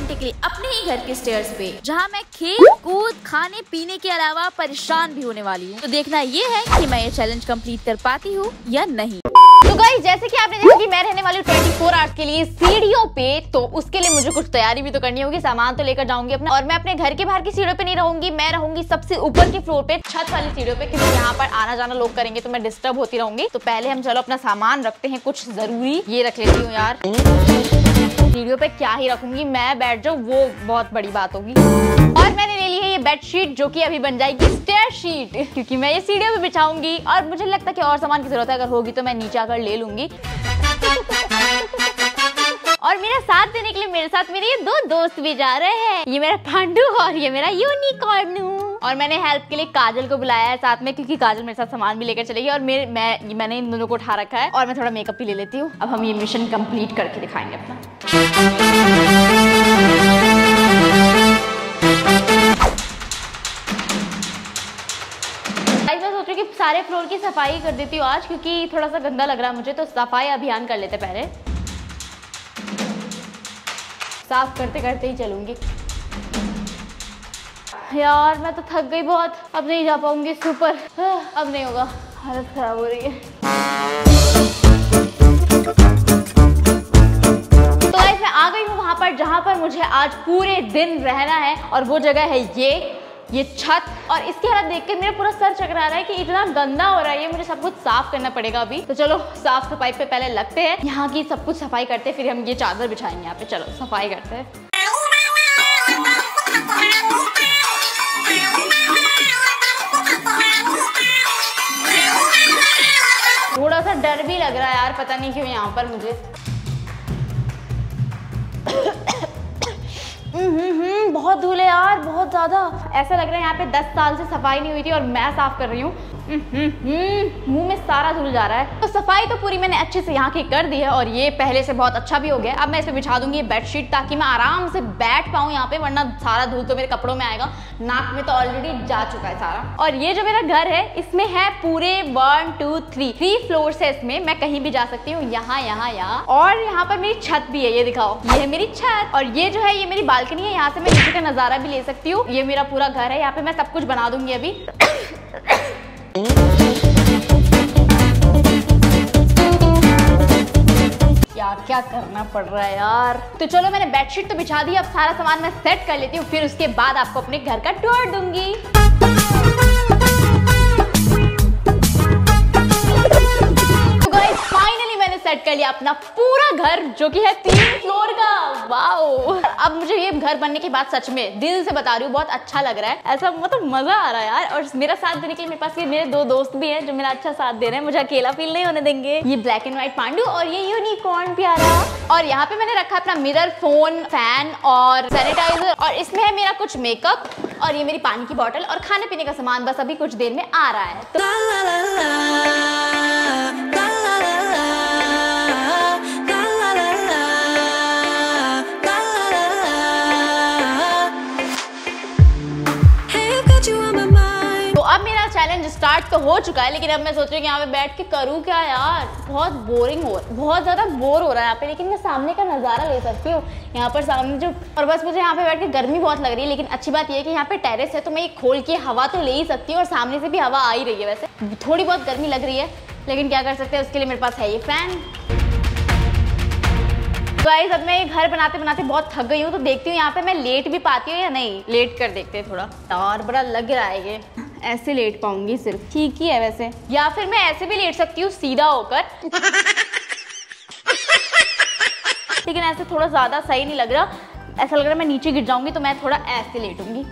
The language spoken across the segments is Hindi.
घंटे के लिए अपने ही घर के स्टेयर्स पे, जहां मैं खेल कूद खाने पीने के अलावा परेशान भी होने वाली हूं। तो देखना ये है कि मैं ये चैलेंज कंप्लीट कर पाती हूं या नहीं। तो गाइस, जैसे कि आपने देखा कि मैं रहने वाली 24 आवर्स के लिए सीढ़ियों पे, तो उसके लिए मुझे कुछ तैयारी भी तो करनी होगी। सामान तो लेकर जाऊंगी अपना, और मैं अपने घर के बाहर की सीढ़ियों पे नहीं रहूंगी, मैं रहूंगी सबसे ऊपर की फ्लोर पे, छत वाली सीढ़ियों पे, क्योंकि यहाँ पर आना जाना लोग करेंगे तो मैं डिस्टर्ब होती रहूंगी। तो पहले हम चलो अपना सामान रखते हैं कुछ जरूरी, ये रख लेती हूँ यार। सीढ़ियों पे क्या ही रखूंगी, मैं बैठ जाऊँ वो बहुत बड़ी बात होगी। और मैंने बेडशीट जो कि अभी बन जाएगी स्टेयर शीट, क्योंकि मैं ये सीढ़ियों पे बिछाऊंगी। और मुझे लगता है कि और सामान की जरूरत है, अगर होगी तो मैं नीचे आकर ले लूंगी। और मेरा साथ देने के लिए मेरे साथ मेरे ये दो दोस्त भी जा रहे हैं, ये मेरा पांडू और ये मेरा यूनिकॉर्न। और मैंने हेल्प के लिए काजल को बुलाया है साथ में, क्योंकि काजल मेरे साथ सामान भी लेकर चलेगी। और मैंने इन दोनों को उठा रखा है, और मैं थोड़ा मेकअप भी ले लेती हूँ। अब हम ये मिशन कम्प्लीट करके दिखाएंगे अपना। सारे फ्लोर की सफाई कर देती हूँ आज, क्योंकि थोड़ा सा गंदा लग रहा है मुझे, तो सफाई अभियान कर लेते। पहले साफ करते करते ही चलूंगी यार, मैं तो थक गई बहुत, अब नहीं जा पाऊंगी सुपर, अब नहीं होगा, हालत खराब हो रही है। तो गाइस, मैं आ गई हूँ वहां पर जहां पर मुझे आज पूरे दिन रहना है, और वो जगह है ये छत। और इसकी हालत देखकर मेरा पूरा सर चकरा रहा है कि इतना गंदा हो रहा है, मुझे सब कुछ साफ करना पड़ेगा अभी। तो चलो साफ सफाई पे पहले लगते हैं, यहाँ की सब कुछ सफाई करते हैं, फिर हम ये चादर बिछाएंगे यहाँ पे। चलो सफाई करते हैं। थोड़ा सा डर भी लग रहा है यार, पता नहीं क्यों यहाँ पर मुझे बहुत धूल है यार, बहुत ज्यादा। ऐसा लग रहा है यहाँ पे 10 साल से सफाई नहीं हुई थी और मैं साफ कर रही हूँ। मुंह में सारा धूल जा रहा है। तो सफाई तो पूरी मैंने अच्छे से यहाँ की कर दी है, और ये पहले से बहुत अच्छा भी हो गया। अब मैं इसमें बिछा दूंगी बेडशीट, ताकि मैं आराम से बैठ पाऊँ यहाँ पे, वरना सारा धूल तो मेरे कपड़ों में आएगा, नाक में तो ऑलरेडी जा चुका है सारा। और ये जो मेरा घर है, इसमें है पूरे 1 2 3 फ्लोर्स है इसमें, मैं कहीं भी जा सकती हूँ, यहाँ। और यहाँ पर मेरी छत भी है, ये दिखाओ, ये है मेरी छत। और ये जो है ये मेरी बालकनी है, यहाँ से मैं नीचे का नजारा भी ले सकती हूँ। ये मेरा पूरा घर है, यहाँ पे मैं सब कुछ बना दूंगी अभी। यार क्या करना पड़ रहा है यार। तो चलो मैंने बेडशीट तो बिछा दी, अब सारा सामान मैं सेट कर लेती हूँ, फिर उसके बाद आपको अपने घर का टूर दूंगी। तो गाइस, फाइनली मैंने सेट कर लिया अपना पूरा घर, जो कि है 3 फ्लोर का। वाओ, अब मुझे ये घर बनने के बाद सच में दिल से बता रही हूँ बहुत अच्छा लग रहा है, ऐसा मतलब मजा आ रहा है यार। और मेरा साथ देने के लिए मेरे पास ये मेरे दो दोस्त भी हैं, जो मेरा अच्छा साथ दे रहे हैं, मुझे अकेला फील नहीं होने देंगे। ये ब्लैक एंड व्हाइट पांडू और ये यूनिकॉर्न प्यारा। और यहाँ पे मैंने रखा अपना मिरर, फोन, फैन और सैनिटाइजर, और इसमें है मेरा कुछ मेकअप, और ये मेरी पानी की बॉटल और खाने पीने का सामान बस अभी कुछ देर में आ रहा है। चैलेंज स्टार्ट तो हो चुका है, लेकिन अब मैं सोच रही हूँ यहाँ पे बैठ के करूँ क्या यार, बहुत ज्यादा बोर हो रहा है यहाँ पे। लेकिन मैं सामने का नजारा ले सकती हूँ यहाँ पर सामने जो, और बस मुझे यहाँ पे बैठ के गर्मी बहुत लग रही है, लेकिन अच्छी बात यह है कि यहाँ पे टेरेस है, तो मैं ये खोल के हवा तो ले ही सकती हूँ, और सामने से भी हवा आ ही रही है। वैसे थोड़ी बहुत गर्मी लग रही है, लेकिन क्या कर सकते हैं, उसके लिए मेरे पास है ये फैन। गाइस, अब मैं ये घर बनाते बनाते बहुत थक गई हूँ, तो देखती हूँ यहाँ पे मैं लेट भी पाती हूँ या नहीं। लेट कर देखते हैं थोड़ा, और बड़ा लग रहा है ये, ऐसे लेट पाऊंगी सिर्फ, ठीक ही है वैसे। या फिर मैं ऐसे भी लेट सकती हूँ सीधा होकर, लेकिन ऐसे थोड़ा ज्यादा सही नहीं लग रहा, ऐसा लग रहा है मैं नीचे गिर जाऊंगी, तो मैं थोड़ा ऐसे लेटूंगी।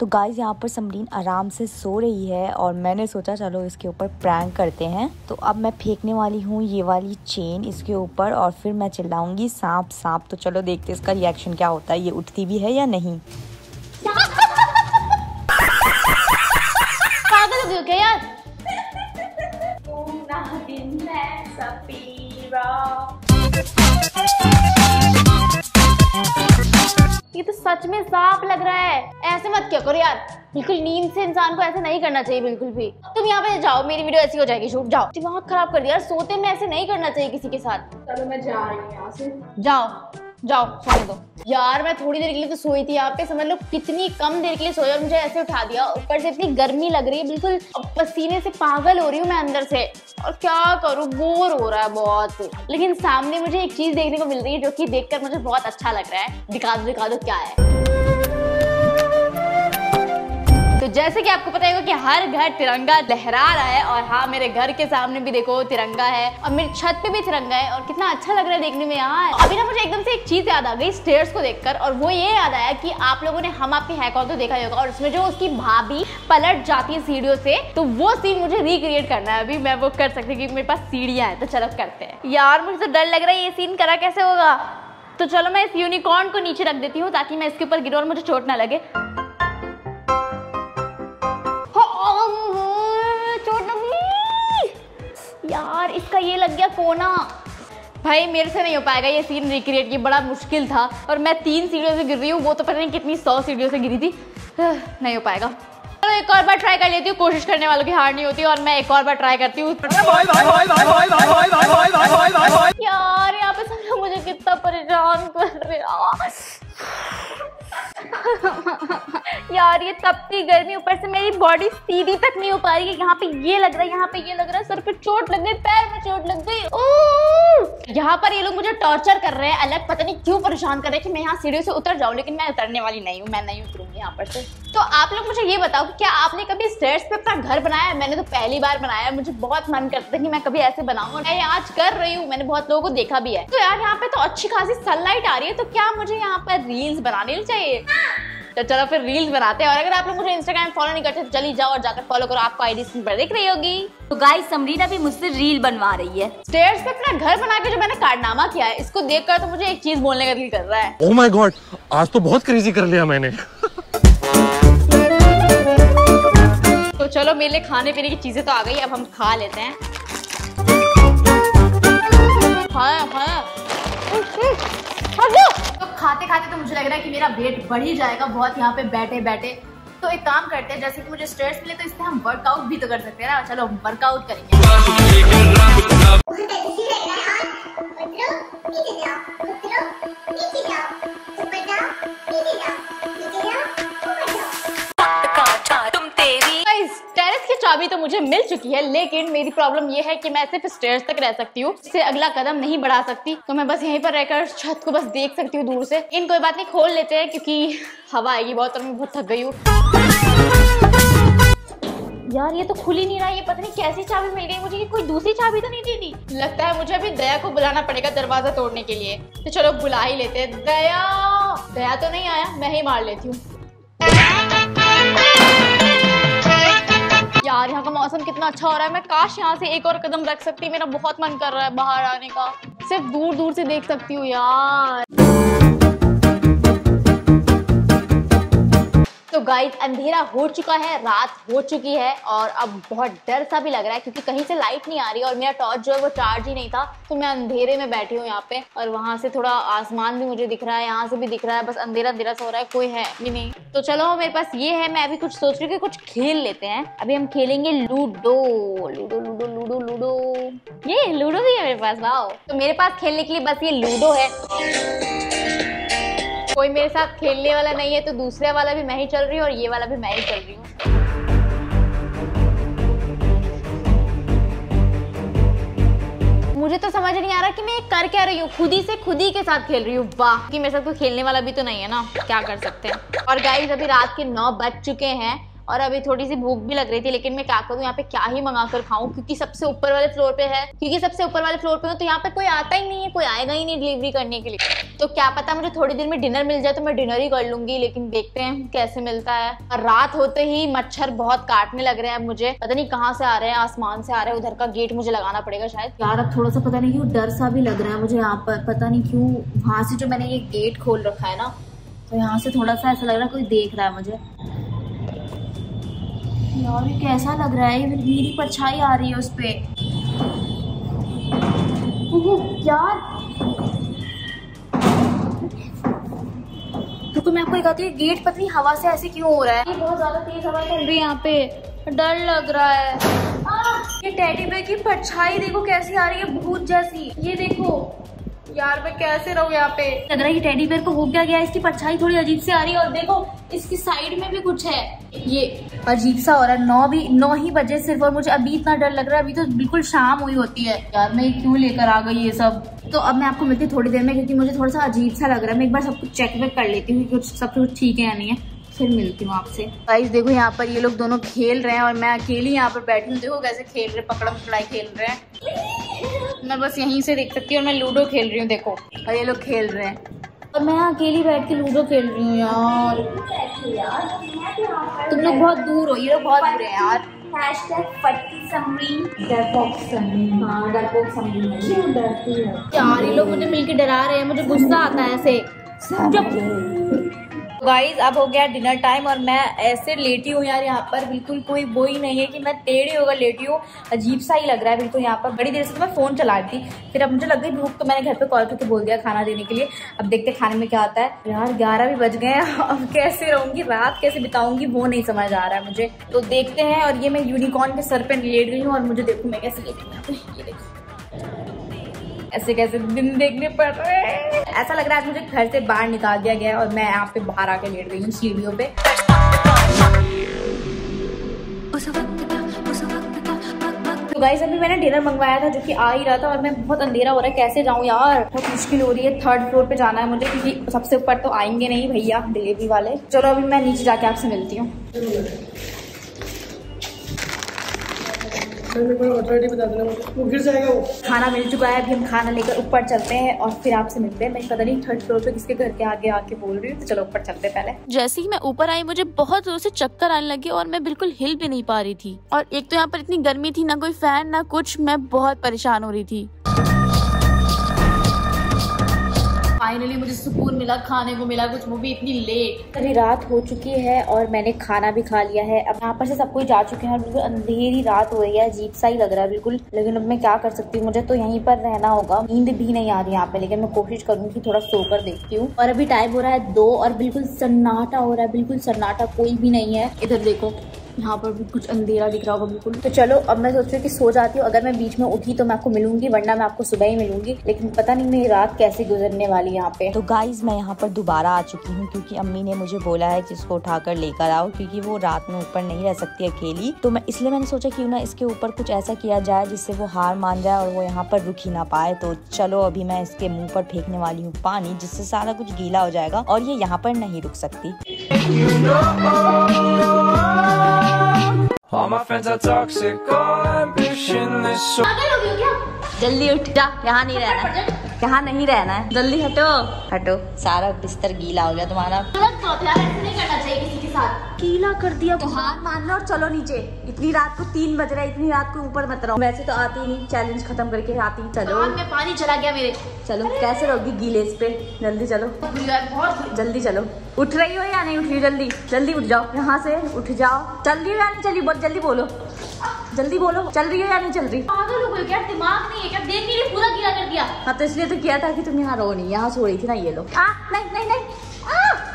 तो गाइस, यहाँ पर समरीन आराम से सो रही है, और मैंने सोचा चलो इसके ऊपर प्रैंक करते हैं। तो अब मैं फेंकने वाली हूँ ये वाली चेन इसके ऊपर, और फिर मैं चिल्लाऊंगी सांप सांप। तो चलो देखते हैं इसका रिएक्शन क्या होता है, ये उठती भी है या नहीं। क्या यार, ये तो सच में सांप लग रहा है, ऐसे मत क्या करो यार। बिल्कुल नींद से इंसान को ऐसा नहीं करना चाहिए बिल्कुल भी। तुम यहाँ पे जाओ, मेरी वीडियो ऐसी हो जाएगी, शूट जाओ। दिमाग खराब कर दिया, सोते में ऐसे नहीं करना चाहिए किसी के साथ। चलो मैं जा रही हूँ यहाँ से, जाओ जाओ सोने दो। यार मैं थोड़ी देर के लिए तो सोई थी, यहाँ पे समझ लो कितनी कम देर के लिए सोई और मुझे ऐसे उठा दिया। ऊपर से इतनी गर्मी लग रही है, बिल्कुल पसीने से पागल हो रही हूँ मैं अंदर से, और क्या करूँ, बोर हो रहा है बहुत। लेकिन सामने मुझे एक चीज देखने को मिल रही है जो कि देखकर मुझे बहुत अच्छा लग रहा है। दिखा दो क्या है। तो जैसे कि आपको पता होगा कि हर घर तिरंगा लहरा रहा है, और हाँ मेरे घर के सामने भी देखो तिरंगा है, और मेरी छत पे भी तिरंगा है, और कितना अच्छा लग रहा है देखने में। यहाँ अभी ना मुझे एकदम से एक चीज याद आ गई स्टेयर्स को देखकर, और वो ये याद आया कि आप लोगों ने हम आपके हैकॉन तो देखा होगा, और उसमें जो उसकी भाभी पलट जाती है सीढ़ियों से, तो वो सीन मुझे रिक्रिएट करना है। अभी मैं वो कर सकती हूँ क्योंकि मेरे पास सीढ़ियाँ हैं, तो चलो करते हैं। यार मुझे तो डर लग रहा है, ये सीन करा कैसे होगा। तो चलो मैं इस यूनिकॉर्न को नीचे रख देती हूँ ताकि मैं इसके ऊपर गिरूँ और मुझे चोट ना लगे। यार इसका ये लग गया कोना, भाई मेरे से नहीं हो पाएगा ये सीन रिक्रिएट, ये बड़ा मुश्किल था। और मैं 3 सीढ़ियों से गिर रही हूँ, वो तो पता नहीं कितनी 100 सीढ़ियों से गिरी थी, नहीं हो पाएगा। चलो एक और बार ट्राई कर लेती हूँ, कोशिश करने वालों की हार नहीं होती, और मैं एक और बार ट्राई करती हूँ। यार यहाँ पे समझो मुझे कितना परेशान कर रहे यार, ये तपती गर्मी, ऊपर से मेरी बॉडी सीधी तक नहीं हो पा रही है। यहाँ पे ये लग रहा है, यहाँ पे ये लग रहा है, सर पे चोट लग गई, पैर में चोट लग गई। यहाँ पर ये लोग मुझे टॉर्चर कर रहे हैं अलग, पता नहीं क्यों परेशान कर रहे हैं कि मैं यहाँ सीढ़ियों से उतर जाऊँ, लेकिन मैं उतरने वाली नहीं हूँ, मैं नहीं उतरूंगी यहाँ पर से। तो आप लोग मुझे ये बताओ कि क्या आपने कभी स्टेयर्स पे अपना घर बनाया है? मैंने तो पहली बार बनाया है, मुझे बहुत मन करता था कि मैं कभी ऐसे बनाऊँ, और मैं आज कर रही हूँ, मैंने बहुत लोगों को देखा भी है। तो यार यहाँ पे तो अच्छी खासी सनलाइट आ रही है, तो क्या मुझे यहाँ पर रील्स बनानी चाहिए? तो चलो फिर रील्स बनाते हैं। और अगर आप लोग मुझे इंस्टाग्राम फॉलो नहीं करते तो चली जाओ और जाकर फॉलो करो, आपको आईडी स्क्रीन पर दिख रही होगी। तो गाइस समरीन अभी मुझसे रील बनवा रही है स्टेयर्स पे अपना घर बना के, जो मैंने कारनामा किया है, इसको देखकर तो मुझे एक चीज बोलने का दिल कर रहा है। ओह माय गॉड, आज तो बहुत क्रेजी कर लिया मैंने। तो चलो मेरे लिए खाने पीने की चीजें तो आ गई, अब हम खा लेते हैं। तो खाते खाते तो मुझे लग रहा है कि मेरा वेट बढ़ ही जाएगा बहुत यहाँ पे बैठे बैठे। तो एक काम करते हैं, जैसे कि मुझे स्ट्रेस मिले तो इससे हम वर्कआउट भी तो कर सकते हैं ना। चलो वर्कआउट करेंगे। टेरेस की चाबी तो मुझे मिल चुकी है, लेकिन मेरी प्रॉब्लम ये है कि मैं सिर्फ स्टेयर्स तक रह सकती हूँ, इससे अगला कदम नहीं बढ़ा सकती। तो मैं बस यहीं पर रहकर छत को बस देख सकती हूँ दूर से। इन कोई बात नहीं, खोल लेते हैं क्योंकि हवा आएगी बहुत, और मैं बहुत थक गई हूँ। यार ये तो खुल ही नहीं रहा, ये पता नहीं कैसी चाबी मिल गई मुझे, कोई दूसरी चाबी तो नहीं दी। लगता है मुझे अभी दया को बुलाना पड़ेगा दरवाजा तोड़ने के लिए। तो चलो बुला ही लेते हैं। दया दया तो नहीं आया, मैं ही मार लेती हूँ। यार यहाँ का मौसम कितना अच्छा हो रहा है, मैं काश यहाँ से एक और कदम रख सकती, मेरा बहुत मन कर रहा है बाहर आने का, सिर्फ दूर दूर से देख सकती हूँ। यार तो गाइस अंधेरा हो चुका है, रात हो चुकी है, और अब बहुत डर सा भी लग रहा है क्योंकि कहीं से लाइट नहीं आ रही, और मेरा टॉर्च जो है वो चार्ज ही नहीं था, तो मैं अंधेरे में बैठी हूँ यहाँ पे। और वहाँ से थोड़ा आसमान भी मुझे दिख रहा है, यहाँ से भी दिख रहा है, बस अंधेरा अंधेरा सा हो रहा है, कोई है भी नहीं। तो चलो मेरे पास ये है, मैं अभी कुछ सोच रही हूँ कि कुछ खेल लेते हैं। अभी हम खेलेंगे ludo. Ludo ludo ludo ludo, ये लूडो भी है मेरे पास, वाओ। तो मेरे पास खेलने के लिए बस ये लूडो है, कोई मेरे साथ खेलने वाला नहीं है, तो दूसरे वाला भी मैं ही चल रही हूँ और ये वाला भी मैं ही चल रही हूँ। मुझे तो समझ नहीं आ रहा कि मैं कर क्या रही हूँ, खुद ही के साथ खेल रही हूँ। वाह, कि मेरे साथ कोई खेलने वाला भी तो नहीं है ना, क्या कर सकते हैं। और गाइस अभी रात के 9 बज चुके हैं, और अभी थोड़ी सी भूख भी लग रही थी, लेकिन मैं क्या करूँ, यहाँ पे क्या ही मंगा कर खाऊँ, क्योंकि सबसे ऊपर वाले फ्लोर पे है, तो यहाँ पे कोई आता ही नहीं है, कोई आएगा ही नहीं डिलीवरी करने के लिए। तो क्या पता मुझे थोड़ी देर में डिनर मिल जाए तो मैं डिनर ही कर लूंगी, लेकिन देखते हैं कैसे मिलता है। और रात होते ही मच्छर बहुत काटने लग रहे हैं, मुझे पता नहीं कहाँ से आ रहे हैं, आसमान से आ रहे हैं, उधर का गेट मुझे लगाना पड़ेगा शायद। यार अब थोड़ा सा पता नहीं क्यों डर सा भी लग रहा है मुझे यहाँ पर, पता नहीं क्यों। वहां से जो मैंने ये गेट खोल रखा है ना, तो यहाँ से थोड़ा सा ऐसा लग रहा है कोई देख रहा है मुझे। यार ये कैसा लग रहा है, मेरी परछाई आ रही है उस पे। यार रुको मैं आपको दिखाती हूँ गेट पता नहीं हवा से ऐसे क्यों हो रहा है। ये बहुत ज्यादा तेज हवा चल रही है यहाँ पे, डर लग रहा है। ये टेडी बेयर की परछाई देखो कैसी आ रही है, भूत जैसी। ये देखो यार मैं कैसे रहूँ यहाँ पे, लग रहा है टेडी बेयर को हो क्या गया, इसकी परछाई थोड़ी अजीब सी आ रही है। और देखो इसकी साइड में भी कुछ है, ये अजीब सा हो रहा है। नौ ही बजे सिर्फ, और मुझे अभी इतना डर लग रहा है, अभी तो बिल्कुल शाम हुई होती है। यार मैं क्यों लेकर आ गई ये सब। तो अब मैं आपको मिलती हूँ थोड़ी देर में, क्योंकि मुझे थोड़ा सा अजीब सा लग रहा है। मैं एक बार सब कुछ चेक वेक कर लेती हूँ कुछ सब कुछ ठीक है या नहीं है, फिर मिलती हूँ आपसे। गाइस देखो यहाँ पर ये लोग दोनों खेल रहे हैं और मैं अकेली यहाँ पर बैठी हूँ। देखो कैसे खेल रहे, पकड़ा पकड़ाई खेल रहे हैं। मैं बस यहीं से देख सकती हूँ और मैं लूडो खेल रही हूँ देखो, और ये लोग खेल रहे हैं और मैं अकेली बैठ के लूडो खेल रही हूँ। यार तुम लोग बहुत दूर हो, ये लोग बहुत दूर है यार। यार ये लोग मुझे मिलकर डरा रहे हैं, मुझे गुस्सा आता है ऐसे। गाइज अब हो गया डिनर टाइम और मैं ऐसे लेटी हूँ यार यहाँ पर, बिल्कुल कोई वो ही नहीं है कि मैं टेढ़ी होकर लेटी हूँ। अजीब सा ही लग रहा है बिल्कुल यहाँ पर। बड़ी देर से तो मैं फ़ोन चला रही थी, फिर अब मुझे लग गई भूख, तो मैंने घर पे कॉल करके बोल दिया खाना देने के लिए। अब देखते खाने में क्या आता है। यार 11 भी बज गए हैं, अब कैसे रहूँगी, रात कैसे बिताऊँगी वो नहीं समझ आ रहा है मुझे, तो देखते हैं। और ये मैं यूनिकॉर्न के सर पर लेट गई हूँ और मुझे देखो मैं कैसे लेती हूँ यहाँ पर, ये देखो ऐसे कैसे दिन देखने पड़ रहे हैं। ऐसा लग रहा है मुझे घर से बाहर निकाल दिया गया है और मैं यहाँ पे बाहर आके लेट गई हूँ सीढ़ियों पे। तो गाइस अभी मैंने डिनर मंगवाया था जो कि आ ही रहा था, और मैं बहुत अंधेरा हो रहा है, कैसे जाऊँ यार, बहुत मुश्किल हो रही है। 3rd फ्लोर पे जाना है मुझे, क्योंकि सबसे ऊपर तो आएंगे नहीं भैया डिलीवरी वाले। चलो अभी मैं नीचे जाके आपसे मिलती हूँ। वो गिर जाएगा वो। खाना मिल चुका है, अभी हम खाना लेकर ऊपर चलते हैं और फिर आपसे मिलते हैं। मैं पता नहीं 3rd फ्लोर पे किसके घर के आगे आके बोल रही हूँ, तो चलो ऊपर चलते हैं। पहले जैसे ही मैं ऊपर आई मुझे बहुत जोर से चक्कर आने लगे और मैं बिल्कुल हिल भी नहीं पा रही थी। और एक तो यहाँ पर इतनी गर्मी थी, ना कोई फैन ना कुछ, मैं बहुत परेशान हो रही थी। फाइनली मुझे सुकून मिला, खाने को मिला कुछ, वो भी इतनी लेट। अभी रात हो चुकी है और मैंने खाना भी खा लिया है। अब यहाँ पर से सब कोई जा चुके हैं और बिल्कुल अंधेरी रात हो रही है, अजीब सा ही लग रहा है बिल्कुल। लेकिन अब मैं क्या कर सकती हूँ, मुझे तो यहीं पर रहना होगा। नींद भी नहीं आ रही यहाँ पे, लेकिन मैं कोशिश करूँगी थोड़ा सोकर देखती हूँ। और अभी टाइम हो रहा है 2 और बिल्कुल सन्नाटा हो रहा है, बिल्कुल सन्नाटा, कोई भी नहीं है। इधर देखो यहाँ पर भी कुछ अंधेरा दिख रहा होगा बिल्कुल। तो चलो अब मैं सोच रही हूँ कि सो जाती हूँ। अगर मैं बीच में उठी तो मैं आपको मिलूंगी, वरना मैं आपको सुबह ही मिलूंगी। लेकिन पता नहीं मेरी रात कैसे गुजरने वाली है यहाँ पे। तो गाइज मैं यहाँ पर दोबारा आ चुकी हूँ, क्योंकि अम्मी ने मुझे बोला है कि इसको उठाकर लेकर आओ, क्योंकि वो रात में ऊपर नहीं रह सकती अकेली। तो मैं इसलिए मैंने सोचा क्यों ना इसके ऊपर कुछ ऐसा किया जाए जिससे वो हार मान जाए और वो यहाँ पर रुक ही ना पाए। तो चलो अभी मैं इसके मुँह पर फेंकने वाली हूँ पानी, जिससे सारा कुछ गीला हो जाएगा और ये यहाँ पर नहीं रुक सकती। All my friends are toxic, all ambitionless. So जल्दी उठ जा, यहाँ नहीं रहना, यहाँ नहीं रहना है, जल्दी हटो हटो। सारा बिस्तर गीला हो गया तुम्हारा, नहीं करना चाहिए किसी के साथ, गीला कर दिया तो हार मान लो और चलो नीचे। इतनी रात को 3 बज रहा है, इतनी रात को ऊपर मत रहो। वैसे तो आती ही नहीं, चैलेंज खत्म करके आती ही। चलो में पानी चला गया मेरे, चलो कैसे रहोगी गीले इस पे, जल्दी चलो, बहुत जल्दी चलो। उठ रही हो या नहीं उठ रही, जल्दी जल्दी उठ जाओ, यहाँ से उठ जाओ। चल रही हो या नहीं चल रही, बहुत जल्दी बोलो, जल्दी बोलो, चल रही हो या नहीं चल रही। पागल हो गई क्या, दिमाग नहीं है क्या, देख नहीं पूरा गीला कर दिया। हाँ तो इसलिए तो किया था कि तुम यहाँ रो नहीं, यहाँ सो रही थी ना ये लोग।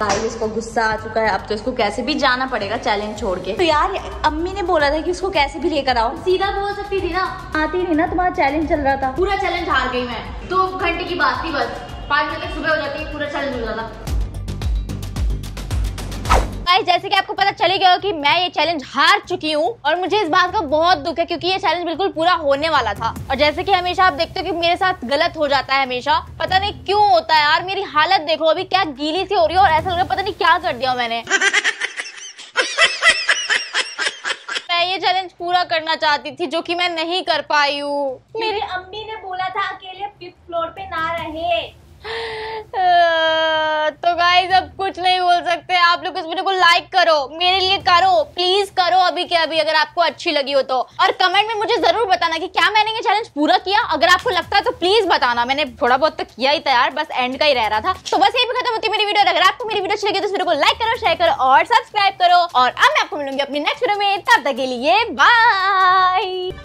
गाइस इसको गुस्सा आ चुका है, अब तो इसको कैसे भी जाना पड़ेगा चैलेंज छोड़ के। तो यार अम्मी ने बोला था कि इसको कैसे भी लेकर आओ, सीधा बोल सकती थी ना, आती नहीं ना, तुम्हारा चैलेंज चल रहा था। पूरा चैलेंज हार गई मैं, 2 घंटे की बात थी बस, 5 बजे सुबह हो जाती है, पूरा चैलेंज हो जाता। जैसे कि आपको पता चले गया हो कि मैं ये चैलेंज हार चुकी हूँ और मुझे इस बात का बहुत दुख है, क्योंकि ये चैलेंज बिल्कुल पूरा होने वाला था। और जैसे कि हमेशा आप देखते हो कि मेरे साथ गलत हो जाता है हमेशा, पता नहीं क्यों होता है यार। मेरी हालत देखो अभी क्या गीली सी हो रही है और ऐसा लग रहा है पता नहीं क्या कर दिया मैंने। मैं ये चैलेंज पूरा करना चाहती थी जो कि मैं नहीं कर पाई हूँ। मेरी अम्मी ने बोला था अकेले 5th फ्लोर पे ना रहे। तो गाइस अब कुछ नहीं बोल सकते, आप लोग इस वीडियो को लाइक करो, मेरे लिए करो प्लीज करो अभी के अभी, अगर आपको अच्छी लगी हो तो। और कमेंट में मुझे जरूर बताना कि क्या मैंने ये चैलेंज पूरा किया, अगर आपको लगता है तो प्लीज बताना। मैंने थोड़ा बहुत तो किया ही था यार, बस एंड का ही रह रहा था। तो बस यही खत्म होती है मेरी वीडियो। अगर आपको मेरी वीडियो अच्छी लगी तो इस वीडियो को लाइक करो, शेयर करो और सब्सक्राइब करो। और अब मैं आपको मिलूंगी अपनी नेक्स्ट वीडियो में, तब तक के लिए बाय।